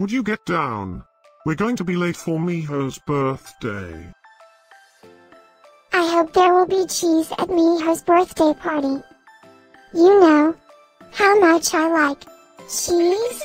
Would you get down? We're going to be late for Miho's birthday. I hope there will be cheese at Miho's birthday party. You know how much I like cheese.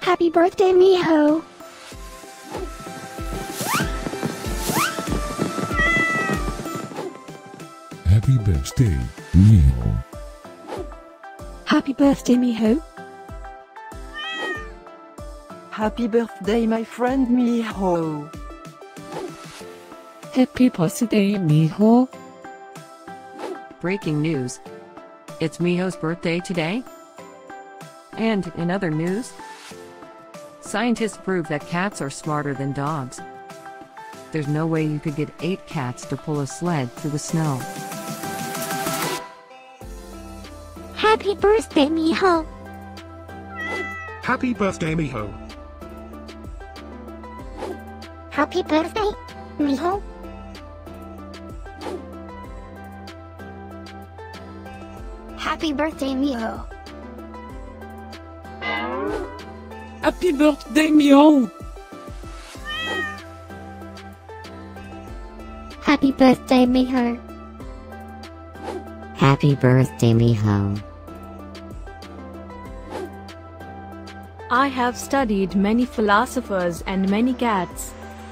Happy birthday, Miho. Happy birthday, Miho. Happy birthday, Miho. Happy birthday, my friend Miho. Happy birthday, Miho. Breaking news. It's Miho's birthday today. And in other news, scientists prove that cats are smarter than dogs. There's no way you could get 8 cats to pull a sled through the snow. Happy birthday, Miho. Happy birthday, Miho. Happy birthday, Miho. Happy birthday, Miho. Happy birthday, Miho. Happy birthday, Miho. Happy birthday, Miho. I have studied many philosophers and many cats.